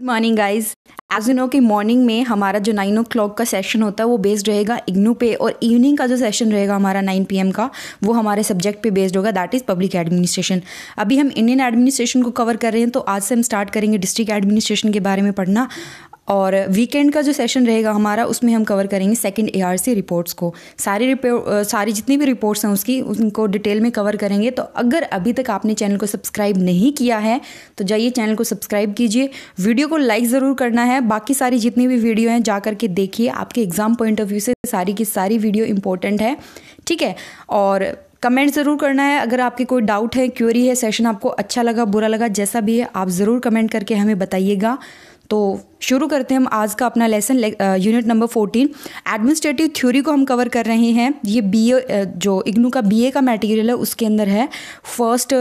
Good morning guys. As you know कि morning में हमारा जो 9 o'clock का सेशन होता है वो बेस्ड रहेगा इग्नू पे, और इवनिंग का जो सेशन रहेगा हमारा 9 PM का वो हमारे सब्जेक्ट पे बेस्ड होगा, दैट इज़ पब्लिक एडमिनिस्ट्रेशन। अभी हम इंडियन एडमिनिस्ट्रेशन को कवर कर रहे हैं, तो आज से हम स्टार्ट करेंगे डिस्ट्रिक्ट एडमिनिस्ट्रेशन के बारे में पढ़ना, और वीकेंड का जो सेशन रहेगा हमारा उसमें हम कवर करेंगे सेकंड ARC रिपोर्ट्स को। सारी जितनी भी रिपोर्ट्स हैं उसकी उनको डिटेल में कवर करेंगे। तो अगर अभी तक आपने चैनल को सब्सक्राइब नहीं किया है तो जाइए चैनल को सब्सक्राइब कीजिए, वीडियो को लाइक ज़रूर करना है, बाकी सारी जितनी भी वीडियो हैं जा करके देखिए, आपके एग्ज़ाम पॉइंट ऑफ व्यू से सारी की सारी वीडियो इंपॉर्टेंट है, ठीक है। और कमेंट ज़रूर करना है अगर आपके कोई डाउट है, क्वेरी है, सेशन आपको अच्छा लगा बुरा लगा जैसा भी है आप ज़रूर कमेंट करके हमें बताइएगा। तो शुरू करते हैं हम आज का अपना lesson. Unit number 14 administrative theory को हम कवर कर रहे हैं। ये BA जो इग्नू का BA का मटेरियल है उसके अंदर है। फर्स्ट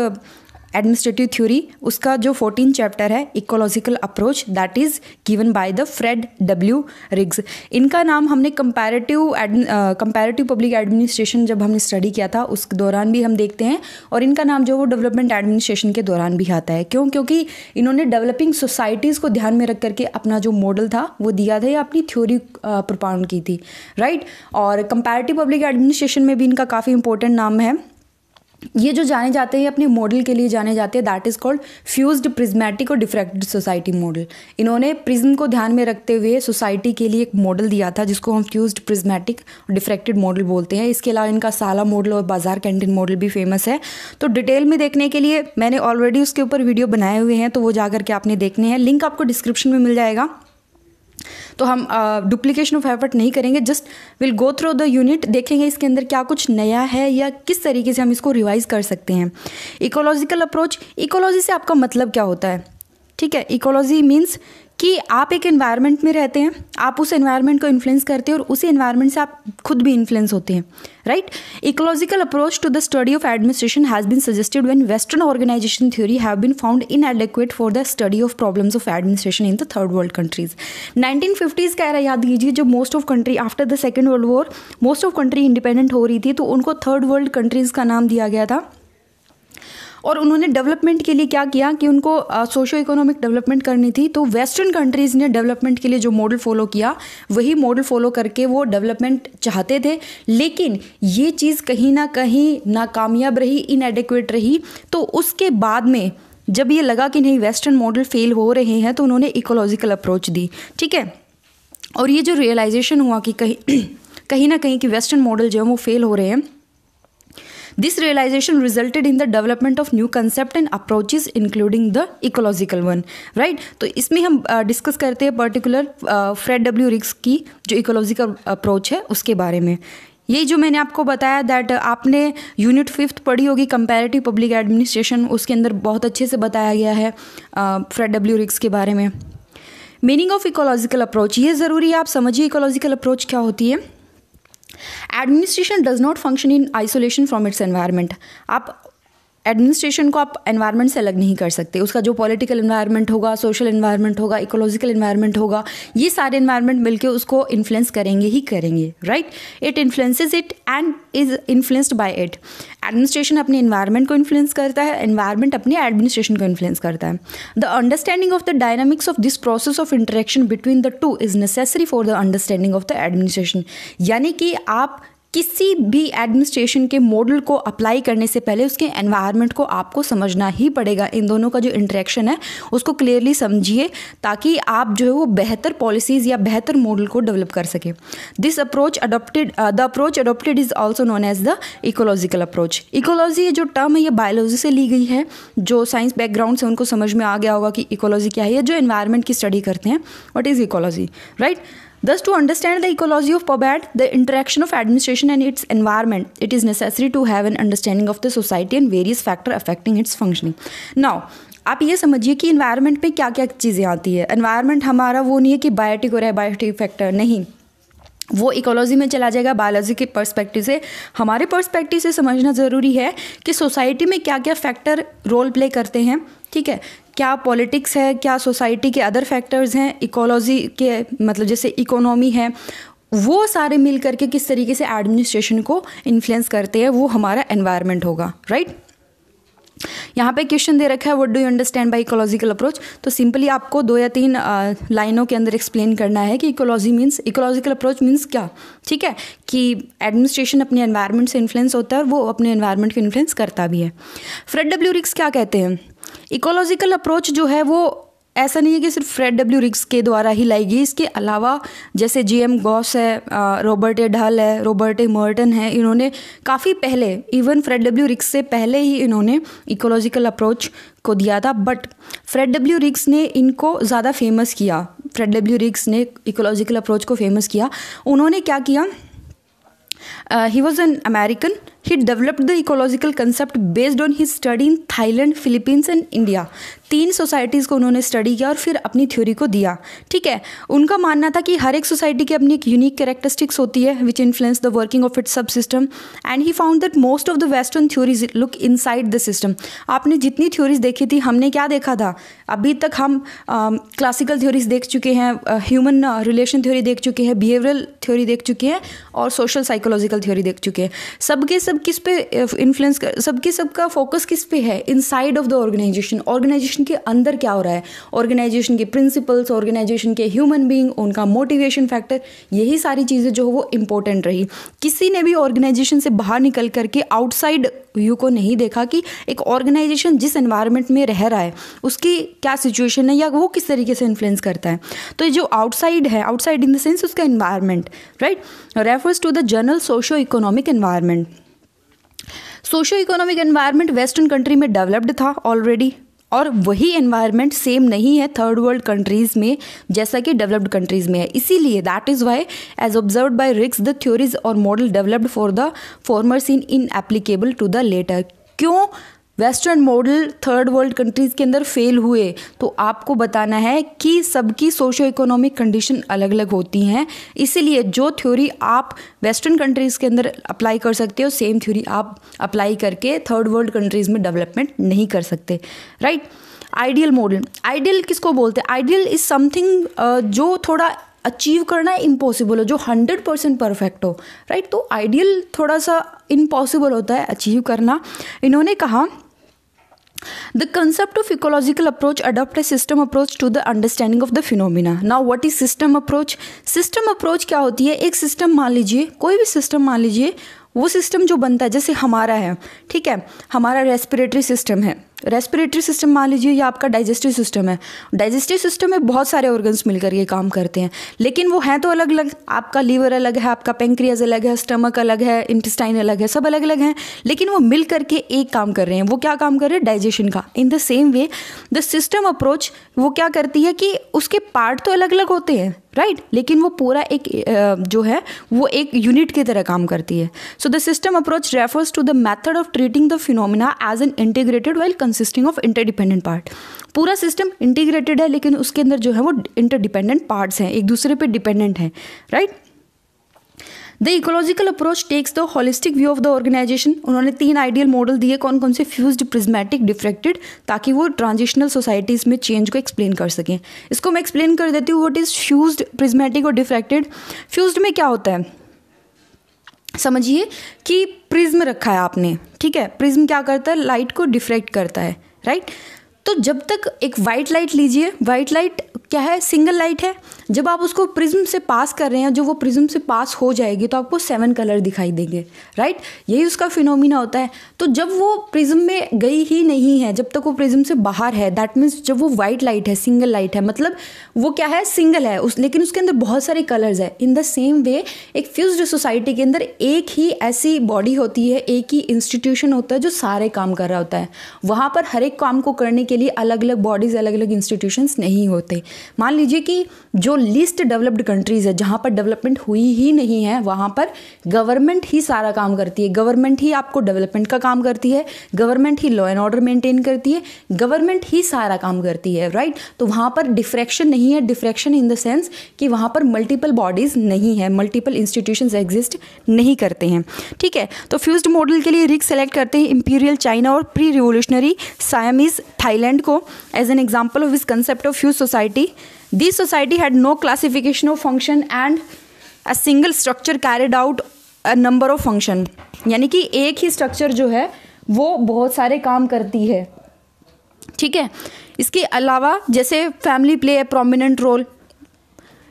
एडमिनिस्ट्रेटिव थ्योरी उसका जो 14 चैप्टर है ecological approach, that is given by the Fred W. Riggs। इनका नाम हमने कंपैरेटिव पब्लिक एडमिनिस्ट्रेशन जब हमने स्टडी किया था उस दौरान भी हम देखते हैं, और इनका नाम जो वो डेवलपमेंट एडमिनिस्ट्रेशन के दौरान भी आता है। क्यों? क्योंकि इन्होंने डेवलपिंग सोसाइटीज़ को ध्यान में रख करके अपना जो मॉडल था वो दिया था या अपनी थ्योरी प्रोपाउंड की थी, राइट। और कंपैरेटिव पब्लिक एडमिनिस्ट्रेशन में भी इनका काफ़ी इंपॉर्टेंट नाम है। ये जो जाने जाते हैं अपने मॉडल के लिए जाने जाते हैं, that is called fused prismatic और डिफ्रैक्टेड सोसाइटी मॉडल। इन्होंने प्रिज्म को ध्यान में रखते हुए सोसाइटी के लिए एक मॉडल दिया था जिसको हम फ्यूज्ड प्रिज्मेटिक और डिफ्रैक्टेड मॉडल बोलते हैं। इसके अलावा इनका साला मॉडल और बाजार-कैंटीन मॉडल भी फेमस है। तो डिटेल में देखने के लिए मैंने ऑलरेडी उसके ऊपर वीडियो बनाए हुए हैं, तो वो जा करके आपने देखने हैं, लिंक आपको डिस्क्रिप्शन में मिल जाएगा। तो हम डुप्लीकेशन ऑफ एफर्ट नहीं करेंगे, just will go through the unit, देखेंगे इसके अंदर क्या कुछ नया है या किस तरीके से हम इसको रिवाइज कर सकते हैं। इकोलॉजिकल अप्रोच, इकोलॉजी से आपका मतलब क्या होता है, ठीक है। इकोलॉजी मीन्स कि आप एक एनवायरनमेंट में रहते हैं, आप उस एनवायरनमेंट को इन्फ्लुएंस करते हैं और उसी एनवायरनमेंट से आप खुद भी इन्फ्लुएंस होते हैं, right. Ecological approach to the study of administration has been suggested when western organization theory have been found inadequate for the study of problems of administration in the third world countries. 1950s का era याद कीजिए, जो most of country after the second world war most of country independent हो रही थी, तो उनको third world countries का नाम दिया गया था। और उन्होंने डेवलपमेंट के लिए क्या किया कि उनको सोशो इकोनॉमिक डेवलपमेंट करनी थी, तो वेस्टर्न कंट्रीज़ ने डेवलपमेंट के लिए जो मॉडल फॉलो किया वही मॉडल फॉलो करके वो डेवलपमेंट चाहते थे, लेकिन ये चीज़ कहीं ना कहीं नाकामयाब रही, इनएडेक्वेट रही। तो उसके बाद में जब ये लगा कि नहीं वेस्टर्न मॉडल फेल हो रहे हैं तो उन्होंने इकोलॉजिकल अप्रोच दी, ठीक है। और ये जो रियलाइजेशन हुआ कि कहीं ना कहीं कि वेस्टर्न मॉडल जो है वो फेल हो रहे हैं, This realization resulted in the development of new concept and approaches including the ecological one, right? तो इसमें हम discuss करते हैं पर्टिकुलर Fred W. Riggs की जो ecological approach है उसके बारे में। यही जो मैंने आपको बताया दैट आपने यूनिट 5 पढ़ी होगी कंपैरेटिव पब्लिक एडमिनिस्ट्रेशन, उसके अंदर बहुत अच्छे से बताया गया है Fred W. Riggs के बारे में। मीनिंग ऑफ इकोलॉजिकल अप्रोच, ये ज़रूरी है आप समझिए इकोलॉजिकल अप्रोच क्या होती है। Administration does not function in isolation from its environment. आप एडमिनिस्ट्रेशन को आप एनवायरनमेंट से अलग नहीं कर सकते, उसका जो पॉलिटिकल एनवायरनमेंट होगा, सोशल एनवायरनमेंट होगा, इकोलॉजिकल एनवायरनमेंट होगा, ये सारे एनवायरनमेंट मिलकर उसको इन्फ्लुएंस करेंगे ही करेंगे, right. It influences it and is influenced by it. Administration अपने एनवायरनमेंट को इन्फ्लुएंस करता है, एनवायरनमेंट अपने एडमिनिस्ट्रेशन को इन्फ्लुएंस करता है। The understanding of the dynamics of this process of interaction between the two is necessary for the understanding of the administration. यानी कि आप किसी भी एडमिनिस्ट्रेशन के मॉडल को अप्लाई करने से पहले उसके एनवायरनमेंट को आपको समझना ही पड़ेगा। इन दोनों का जो इंटरेक्शन है उसको क्लियरली समझिए ताकि आप जो है वो बेहतर पॉलिसीज़ या बेहतर मॉडल को डेवलप कर सकें। The approach adopted is also known as the ecological approach. Ecology जो टर्म है ये बायोलॉजी से ली गई है, जो साइंस बैकग्राउंड से उनको समझ में आ गया होगा कि इकोलॉजी क्या है, जो एनवायरनमेंट की स्टडी करते हैं what is ecology, right. Thus, to understand the ecology of PubEd, the interaction of administration and its environment, it is necessary to have an understanding of the society and various factors affecting its functioning. Now, आप ये समझिए कि environment पे क्या क्या चीज़ें आती है। Environment हमारा वो नहीं है कि बायोटिक और एबायोटिक फैक्टर, नहीं, वो इकोलॉजी में चला जाएगा। बायोलॉजी के पर्सपेक्टिव से, हमारे पर्सपेक्टिव से समझना ज़रूरी है कि सोसाइटी में क्या क्या फैक्टर रोल प्ले करते हैं, ठीक है। क्या पॉलिटिक्स है, क्या सोसाइटी के अदर फैक्टर्स हैं, इकोलॉजी के मतलब जैसे इकोनॉमी है, वो सारे मिल करके किस तरीके से एडमिनिस्ट्रेशन को इन्फ्लुएंस करते हैं, वो हमारा एनवायरनमेंट होगा, राइट। यहाँ पे क्वेश्चन दे रखा है what do you understand by ecological approach. तो सिंपली आपको 2 या 3 लाइनों के अंदर एक्सप्लेन करना है कि ecology means, ecological approach means क्या। ठीक है कि एडमिनिस्ट्रेशन अपने एनवायरनमेंट से इन्फ्लुएंस होता है और वो अपने एनवायरनमेंट को इन्फ्लुएंस करता भी है। फ्रेड डब्ल्यू रिग्स क्या कहते हैं, इकोलॉजिकल अप्रोच जो है वो ऐसा नहीं है कि सिर्फ फ्रेड डब्ल्यू रिग्स के द्वारा ही लाई गई, इसके अलावा जैसे जी.एम. गॉस है, रॉबर्ट ए डाल है, रॉबर्ट ए मर्टन है, इन्होंने काफ़ी पहले इवन फ्रेड डब्ल्यू रिग्स से पहले ही इन्होंने इकोलॉजिकल अप्रोच को दिया था, बट फ्रेड डब्ल्यू रिग्स ने इनको ज़्यादा फेमस किया। फ्रेड डब्ल्यू रिग्स ने इकोलॉजिकल अप्रोच को फेमस किया। उन्होंने क्या किया, he was an American. He developed the ecological concept based on his study in Thailand, Philippines and India. 3 societies को उन्होंने स्टडी किया और फिर अपनी थ्योरी को दिया। ठीक है, उनका मानना था कि हर एक सोसाइटी की अपनी एक यूनिक कैरेक्टरिस्टिक्स होती है which influence the working of its sub system, and he found that most of the western theories look inside the system. आपने जितनी थ्योरीज देखी थी, हमने क्या देखा था, अभी तक हम क्लासिकल थ्योरीज देख चुके हैं, ह्यूमन रिलेशन थ्योरी देख चुके हैं, बिहेवियरल थ्योरी देख चुके हैं और सोशल साइकोलॉजिकल थ्योरी देख चुके हैं। सबके सब किस पे इन्फ्लुएंस, सबके सबका फोकस किस पे है, inside of the organization, organization के अंदर क्या हो रहा है, ऑर्गेनाइजेशन के प्रिंसिपल्स, ऑर्गेनाइजेशन के ह्यूमन बीइंग, उनका मोटिवेशन फैक्टर, यही सारी चीज़ें जो वो इंपॉर्टेंट रही। किसी ने भी ऑर्गेनाइजेशन से बाहर निकल करके आउटसाइड व्यू को नहीं देखा कि एक ऑर्गेनाइजेशन जिस एनवायरनमेंट में रह रहा है उसकी क्या सिचुएशन है या वो किस तरीके से इन्फ्लुएंस करता है। तो जो आउटसाइड है, आउटसाइड इन द सेंस उसका environment, right, refers to the general socio economic environment. Socio economic environment western country में डेवलप्ड था ऑलरेडी, और वही एनवायरनमेंट सेम नहीं है थर्ड वर्ल्ड कंट्रीज़ में जैसा कि डेवलप्ड कंट्रीज़ में है। इसीलिए that is why as observed by Riggs the theories और model developed for the former seen in applicable to the latter. क्यों western model third world countries के अंदर फेल हुए, तो आपको बताना है कि सबकी सोशो इकोनॉमिक कंडीशन अलग अलग होती हैं, इसीलिए जो थ्योरी आप वेस्टर्न कंट्रीज़ के अंदर अप्लाई कर सकते हो सेम थ्योरी आप अप्लाई करके थर्ड वर्ल्ड कंट्रीज़ में डेवलपमेंट नहीं कर सकते, राइट। आइडियल मॉडल, आइडियल किसको बोलते हैं, आइडियल इज़ समथिंग जो थोड़ा अचीव करना इम्पॉसिबल हो, जो 100% परफेक्ट हो, राइट। तो आइडियल थोड़ा सा इम्पॉसिबल होता है अचीव करना। इन्होंने कहा The concept of ecological approach adopt a system approach to the understanding of the phenomena. Now what is system approach? System approach क्या होती है, एक सिस्टम मान लीजिए, कोई भी सिस्टम मान लीजिए, वो सिस्टम जो बनता है जैसे हमारा है, ठीक है, हमारा रेस्पिरेटरी सिस्टम है, रेस्पिरेटरी सिस्टम मान लीजिए, या आपका डाइजेस्टिव सिस्टम है। डाइजेस्टिव सिस्टम में बहुत सारे ऑर्गन्स मिलकर ये काम करते हैं, लेकिन वो हैं तो अलग अलग, आपका लीवर अलग है, आपका पेंक्रियाज अलग है, स्टमक अलग है, इंटेस्टाइन अलग है, सब अलग अलग हैं, लेकिन वो मिल करके एक काम कर रहे हैं। वो क्या काम कर रहे हैं, डाइजेशन का। In the same way the system approach वो क्या करती है कि उसके पार्ट तो अलग अलग होते हैं, राइट, लेकिन वो पूरा एक जो है वो एक यूनिट की तरह काम करती है। So the system approach refers to the method of treating the phenomena as an integrated whole consisting of interdependent part. पूरा सिस्टम इंटीग्रेटेड है लेकिन उसके अंदर जो है वो इंटरडिपेंडेंट पार्ट्स हैं, एक दूसरे पे डिपेंडेंट है, right. The ecological approach takes the holistic view of the organization. उन्होंने 3 आइडियल मॉडल दिए, कौन कौन से, फ्यूज्ड, प्रिज्मेटिक, डिफ्रैक्टेड, ताकि वो ट्रांजिशनल सोसाइटीज़ में चेंज को एक्सप्लेन कर सकें। इसको मैं एक्सप्लेन कर देती हूँ, व्हाट इज़ फ्यूज्ड, प्रिज्मेटिक और डिफ्रैक्टेड। फ्यूज्ड में क्या होता है, समझिए कि प्रिज्म रखा है आपने, ठीक है, प्रिज्म क्या करता है, लाइट को डिफ्रैक्ट करता है, राइट। तो जब तक एक वाइट लाइट लीजिए, वाइट लाइट क्या है, सिंगल लाइट है, जब आप उसको प्रिज्म से पास कर रहे हैं, जो वो प्रिज्म से पास हो जाएगी तो आपको 7 कलर दिखाई देंगे, राइट, यही उसका फिनोमिना होता है। तो जब वो प्रिज्म में गई ही नहीं है, जब तक वो प्रिज्म से बाहर है, दैट मीन्स जब वो वाइट लाइट है, सिंगल लाइट है, मतलब वो क्या है, सिंगल है, लेकिन उसके अंदर बहुत सारे कलर्स है। इन द सेम वे एक फ्यूज्ड सोसाइटी के अंदर एक ही ऐसी बॉडी होती है, एक ही इंस्टीट्यूशन होता है जो सारे काम कर रहा होता है, वहाँ पर हर एक काम को करने के लिए अलग अलग बॉडीज, अलग अलग इंस्टीट्यूशंस नहीं होते। मान लीजिए कि जो लीस्ट डेवलप्ड कंट्रीज़ है, जहाँ पर डेवलपमेंट हुई ही नहीं है, वहाँ पर गवर्नमेंट ही सारा काम करती है, गवर्नमेंट ही आपको डेवलपमेंट का काम करती है, गवर्नमेंट ही लॉ एंड ऑर्डर मेंटेन करती है, गवर्नमेंट ही सारा काम करती है, राइट। तो वहाँ पर डिफ्रैक्शन नहीं है, डिफ्रैक्शन इन द सेंस कि वहाँ पर मल्टीपल बॉडीज़ नहीं है, मल्टीपल इंस्टीट्यूशंस एग्जिस्ट नहीं करते हैं, ठीक है। तो फ्यूज्ड मॉडल के लिए रिग्स सेलेक्ट करते हैं इंपीरियल चाइना और प्री रिवोल्यूशनरी सायमीज थाईलैंड को as an example of this concept of fuse society. This society had no classification of function and a single structure carried out a number of function, यानी कि एक ही structure जो है वो बहुत सारे काम करती है, ठीक है। इसके अलावा जैसे family play a prominent role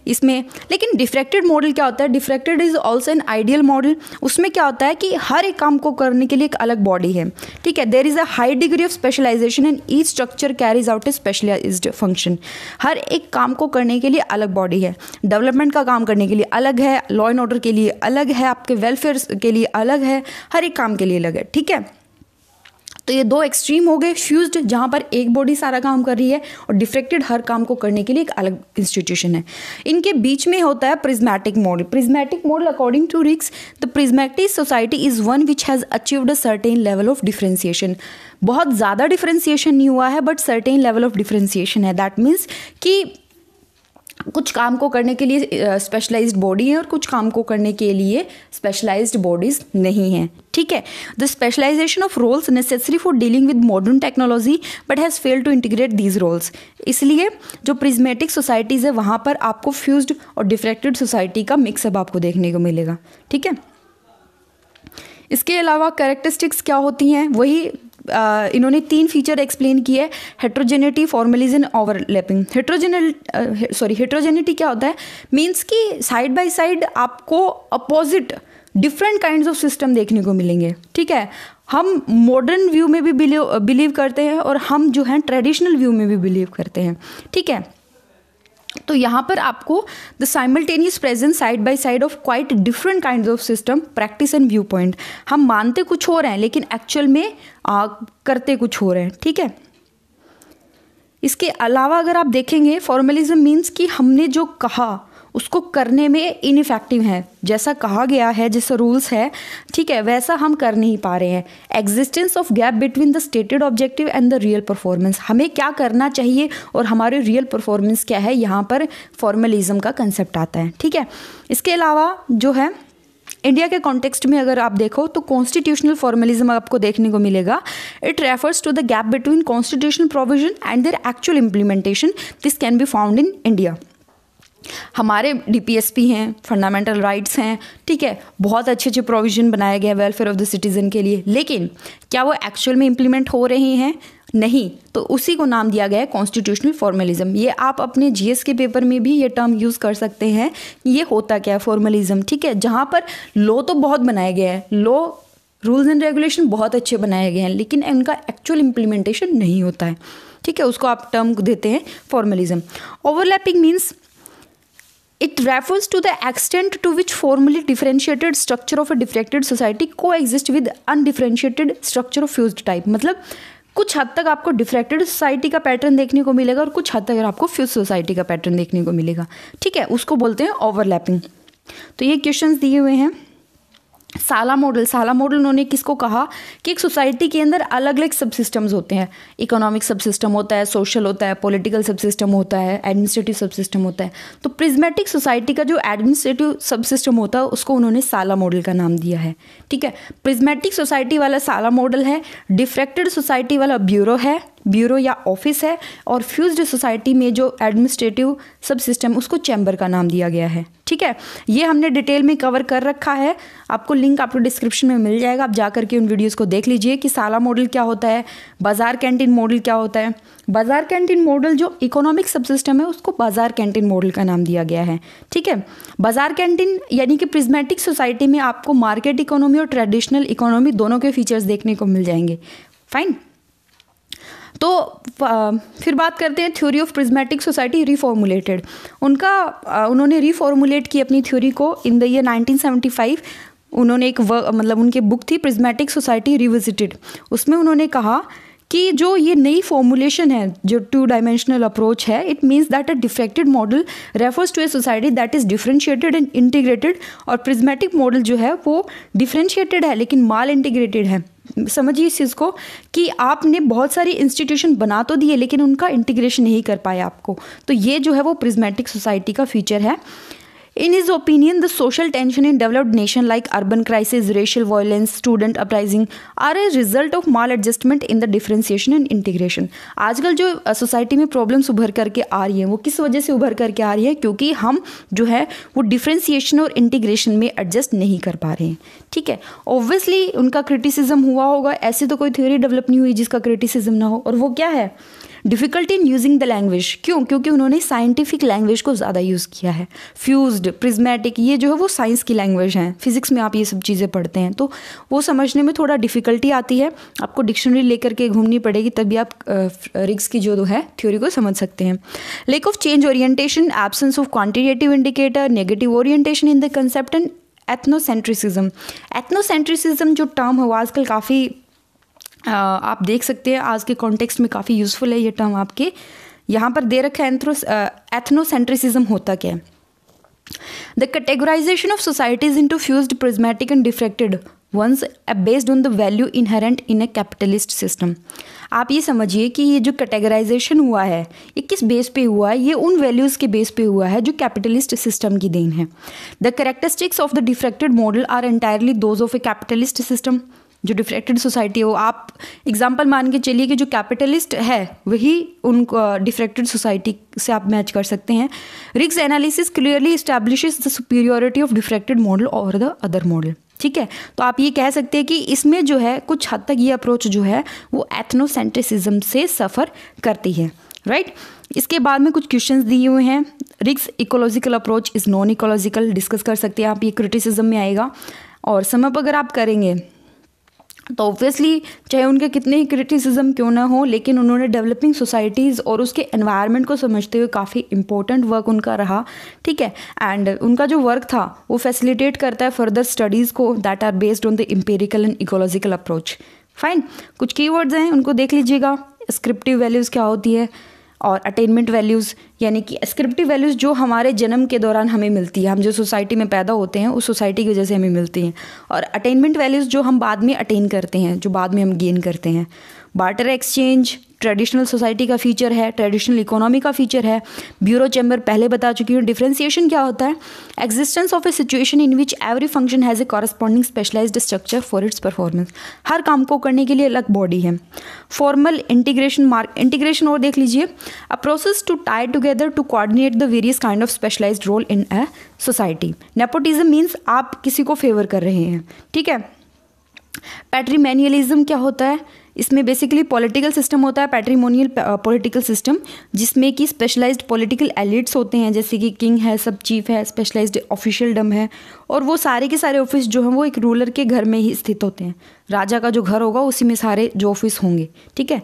इसमें। लेकिन डिफ्रैक्टेड मॉडल क्या होता है, diffracted is also an ideal model. उसमें क्या होता है कि हर एक काम को करने के लिए एक अलग बॉडी है, ठीक है। There is a high degree of specialization and each structure carries out a specialized function. हर एक काम को करने के लिए अलग बॉडी है, डेवलपमेंट का काम करने के लिए अलग है, लॉ एंड ऑर्डर के लिए अलग है, आपके वेलफेयर के लिए अलग है, हर एक काम के लिए अलग है, ठीक है। तो ये दो एक्सट्रीम हो गए, फ्यूज्ड जहाँ पर एक बॉडी सारा काम कर रही है और डिफ्रैक्टेड हर काम को करने के लिए एक अलग इंस्टीट्यूशन है। इनके बीच में होता है prismatic model. Prismatic model according to Riggs the prismatic society is one which has achieved a certain level of differentiation. बहुत ज़्यादा डिफ्रेंसिएशन नहीं हुआ है but certain level of differentiation है। दैट मीन्स कि कुछ काम को करने के लिए स्पेशलाइज्ड बॉडी है और कुछ काम को करने के लिए स्पेशलाइज्ड बॉडीज नहीं हैं, ठीक है। The specialization of roles necessary for dealing with modern technology but has failed to integrate these roles. इसलिए जो प्रिज्मेटिक सोसाइटीज़ है वहाँ पर आपको फ्यूज्ड और डिफ्रैक्टेड सोसाइटी का मिक्सअप आपको देखने को मिलेगा, ठीक है। इसके अलावा कैरेक्टरिस्टिक्स क्या होती हैं, वही इन्होंने तीन फीचर एक्सप्लेन किए है, हेट्रोजेनिटी, फॉर्मलिज्म, ओवरलैपिंग। हेट्रोजेनिटी क्या होता है, मीन्स कि साइड बाय साइड आपको opposite different kinds of system देखने को मिलेंगे, ठीक है। हम मॉडर्न व्यू में भी बिलीव करते हैं और हम जो हैं ट्रेडिशनल व्यू में भी बिलीव करते हैं, ठीक है। तो यहाँ पर आपको the simultaneous presence side by side of quite different kind of system, practice and view point. हम मानते कुछ और हैं लेकिन एक्चुअल में करते कुछ हो रहे हैं, ठीक है। इसके अलावा अगर आप देखेंगे फॉर्मलिज्म मीन्स कि हमने जो कहा उसको करने में इनइफेक्टिव है, जैसा कहा गया है, जैसा रूल्स है, ठीक है, वैसा हम कर नहीं पा रहे हैं। Existence of gap between the stated objective and the real performance. हमें क्या करना चाहिए और हमारे रियल परफॉर्मेंस क्या है, यहाँ पर फॉर्मलिज्म का कंसेप्ट आता है, ठीक है। इसके अलावा जो है इंडिया के कॉन्टेक्स्ट में अगर आप देखो तो कॉन्स्टिट्यूशनल फॉर्मलिज्म आपको देखने को मिलेगा। It refers to the gap between constitutional provision and their actual implementation. This can be found in India. हमारे डीपीएसपी हैं, फंडामेंटल राइट्स हैं, ठीक है, बहुत अच्छे अच्छे प्रोविजन बनाए गए हैं वेलफेयर ऑफ द सिटीज़न के लिए, लेकिन क्या वो एक्चुअल में इम्प्लीमेंट हो रहे हैं? नहीं। तो उसी को नाम दिया गया है कॉन्स्टिट्यूशनल फॉर्मलिज्म। ये आप अपने जीएस के पेपर में भी ये टर्म यूज़ कर सकते हैं, ये होता क्या है फॉर्मलिज्म, ठीक है। जहाँ पर लॉ तो बहुत बनाए गए हैं, लॉ रूल्स एंड रेगुलेशन बहुत अच्छे बनाए गए हैं लेकिन उनका एक्चुअल इम्प्लीमेंटेशन नहीं होता है, ठीक है, उसको आप टर्म देते हैं formalism. Overlapping means It refers to the extent to which formally differentiated structure of a diffracted society coexist with undifferentiated structure of fused type। मतलब कुछ हद तक आपको डिफ्रैक्टेड सोसाइटी का पैटर्न देखने को मिलेगा और कुछ हद तक आपको फ्यूज सोसाइटी का पैटर्न देखने को मिलेगा, ठीक है, उसको बोलते हैं ओवरलैपिंग। तो ये क्वेश्चंस दिए हुए हैं। साला मॉडल, साला मॉडल उन्होंने किसको कहा कि एक सोसाइटी के अंदर अलग अलग सब सिस्टम्स होते हैं। इकोनॉमिक सब सिस्टम होता है, सोशल होता है, पॉलिटिकल सब सिस्टम होता है, एडमिनिस्ट्रेटिव सब सिस्टम होता है। तो प्रिज्मेटिक सोसाइटी का जो एडमिनिस्ट्रेटिव सब सिस्टम होता है उसको उन्होंने साला मॉडल का नाम दिया है, ठीक है। प्रिज्मेटिक सोसाइटी वाला साला मॉडल है, डिफ्रैक्टेड सोसाइटी वाला ब्यूरो है, ब्यूरो या ऑफिस है, और फ्यूज्ड सोसाइटी में जो एडमिनिस्ट्रेटिव सब सिस्टम उसको चैम्बर का नाम दिया गया है, ठीक है। ये हमने डिटेल में कवर कर रखा है, आपको लिंक आपको डिस्क्रिप्शन में मिल जाएगा, आप जा करके उन वीडियोस को देख लीजिए कि साला मॉडल क्या होता है, बाजार कैंटीन मॉडल क्या होता है। बाजार कैंटीन मॉडल जो इकोनॉमिक सब सिस्टम है उसको बाजार कैंटीन मॉडल का नाम दिया गया है, ठीक है। बाजार कैंटीन यानी कि प्रिज्मेटिक सोसाइटी में आपको मार्केट इकोनॉमी और ट्रेडिशनल इकोनॉमी दोनों के फीचर्स देखने को मिल जाएंगे, फाइन। तो फिर बात करते हैं theory of prismatic society reformulated. उन्होंने रिफॉर्मुलेट की अपनी थ्योरी को इन द ईयर 1975। उन्होंने एक उनकी बुक थी प्रिज्मेटिक सोसाइटी रिविजिटेड, उसमें उन्होंने कहा कि जो ये नई फॉर्मुलेशन है, जो 2-dimensional अप्रोच है, it means that a diffracted model refers to a society that is differentiated and integrated. और प्रिज्मेटिक मॉडल जो है वो डिफ्रेंशिएटेड है लेकिन माल इंटीग्रेटेड है। समझिए इस चीज़ को कि आपने बहुत सारी इंस्टीट्यूशन बना तो दिए लेकिन उनका इंटीग्रेशन नहीं कर पाया आपको। तो ये जो है वो प्रिज्मेटिक सोसाइटी का फीचर है। In his opinion, the social tension in developed nations like urban crisis, racial violence, student uprising are a result of maladjustment in the differentiation and integration. आजकल जो सोसाइटी में प्रॉब्लम्स उभर करके आ रही हैं वो किस वजह से उभर करके आ रही है, क्योंकि हम जो है वो डिफ्रेंसिएशन और इंटीग्रेशन में एडजस्ट नहीं कर पा रहे हैं. ठीक है, ऑब्वियसली उनका क्रिटिसिज्म हुआ होगा, ऐसी तो कोई थ्योरी डेवलप नहीं हुई जिसका क्रिटिसिज्म ना हो. और वो क्या है, difficulty in using the language. क्यों? क्योंकि उन्होंने साइंटिफिक लैंग्वेज को ज़्यादा यूज़ किया है. फ्यूज्ड, प्रिज्मेटिक, ये जो है वो साइंस की लैंग्वेज हैं. फिजिक्स में आप ये सब चीज़ें पढ़ते हैं तो वो समझने में थोड़ा डिफ़िकल्टी आती है. आपको डिक्शनरी लेकर के घूमनी पड़ेगी, तभी आप रिग्स की जो है थ्योरी को समझ सकते हैं. Lack of change orientation, absence of quantitative indicator, negative orientation in the concept and ethnocentrism. Ethnocentrism जो टर्म है वो आजकल काफ़ी आप देख सकते हैं आज के कॉन्टेक्स्ट में काफ़ी यूज़फुल है ये टर्म. आपके यहाँ पर दे रखा है एथनोसेंट्रिसिज्म होता क्या है. The categorization of societies into fused, prismatic and diffracted once based on the value inherent in a capitalist system. आप ये समझिए कि ये जो कैटेगराइजेशन हुआ है ये किस बेस पे हुआ है, ये उन वैल्यूज़ के बेस पे हुआ है जो कैपिटलिस्ट सिस्टम की देन है. The characteristics of the diffracted model are entirely those of a capitalist system. जो डिफ्रैक्टेड सोसाइटी हो, आप एग्जाम्पल मान के चलिए कि जो कैपिटलिस्ट है वही उनको डिफ्रैक्टेड सोसाइटी से आप मैच कर सकते हैं. Riggs analysis clearly establishes the superiority of diffracted model और द अदर मॉडल. ठीक है, तो आप ये कह सकते हैं कि इसमें जो है कुछ हद तक ये अप्रोच जो है वो एथनोसेंट्रिसिज्म से सफ़र करती है. राइट, इसके बाद में कुछ क्वेश्चंस दिए हुए हैं. Riggs ecological approach is non ecological, discuss कर सकते हैं आप, ये क्रिटिसिज्म में आएगा. और समअप अगर आप करेंगे तो ऑब्वियसली चाहे उनके कितने ही क्रिटिसिज्म क्यों ना हो, लेकिन उन्होंने डेवलपिंग सोसाइटीज़ और उसके एनवायरनमेंट को समझते हुए काफ़ी इंपॉर्टेंट वर्क उनका रहा. ठीक है, एंड उनका जो वर्क था वो फैसिलिटेट करता है फर्दर स्टडीज़ को that are based on the empirical and ecological approach. Fine, कुछ कीवर्ड्स हैं उनको देख लीजिएगा. स्क्रिप्टिव वैल्यूज़ क्या होती है और अटेनमेंट वैल्यूज़, यानी कि एस्क्रिप्टिव वैल्यूज़ जो हमारे जन्म के दौरान हमें मिलती है, हम जो सोसाइटी में पैदा होते हैं उस सोसाइटी की वजह से हमें मिलती हैं, और अटेनमेंट वैल्यूज़ जो हम बाद में अटेन करते हैं, जो बाद में हम गेन करते हैं. बार्टर एक्सचेंज ट्रेडिशनल सोसाइटी का फीचर है, ट्रेडिशनल इकोनॉमी का फीचर है. ब्यूरो चैम्बर पहले बता चुकी हूँ. डिफ्रेंसिएशन क्या होता है, existence of a situation in which every function has a corresponding specialized structure for its performance. हर काम को करने के लिए अलग बॉडी है. फॉर्मल इंटीग्रेशन, मार्क इंटीग्रेशन और देख लीजिए, a process to tie together to coordinate the various kind of specialized role in a society. Nepotism means आप किसी को फेवर कर रहे हैं. ठीक है, पैट्रीमोनियलिज्म क्या होता है, इसमें बेसिकली पॉलिटिकल सिस्टम होता है, पैट्रीमोनियल पॉलिटिकल सिस्टम, जिसमें कि स्पेशलाइज्ड पॉलिटिकल एलिट्स होते हैं, जैसे कि किंग है, सब चीफ है, स्पेशलाइज्ड ऑफिशियलडम है, और वो सारे के सारे ऑफिस जो हैं वो एक रूलर के घर में ही स्थित होते हैं. राजा का जो घर होगा उसी में सारे जो ऑफिस होंगे. ठीक है,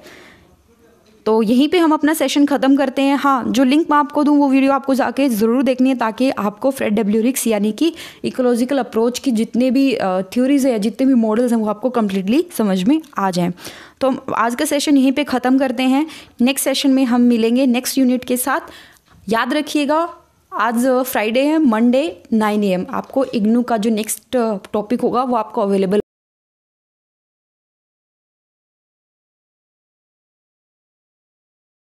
तो यहीं पे हम अपना सेशन ख़त्म करते हैं. हाँ, जो लिंक मैं आपको दूँ वो वीडियो आपको जाके ज़रूर देखनी है, ताकि आपको फ्रेड डब्ल्यू रिग्स यानी कि इकोलॉजिकल अप्रोच की जितने भी थ्योरीज़ हैं, जितने भी मॉडल्स हैं, वो आपको कम्प्लीटली समझ में आ जाएं. तो आज का सेशन यहीं पे ख़त्म करते हैं. नेक्स्ट सेशन में हम मिलेंगे नेक्स्ट यूनिट के साथ. याद रखिएगा आज फ्राइडे है, मंडे 9 AM आपको IGNOU का जो नेक्स्ट टॉपिक होगा वो आपको अवेलेबल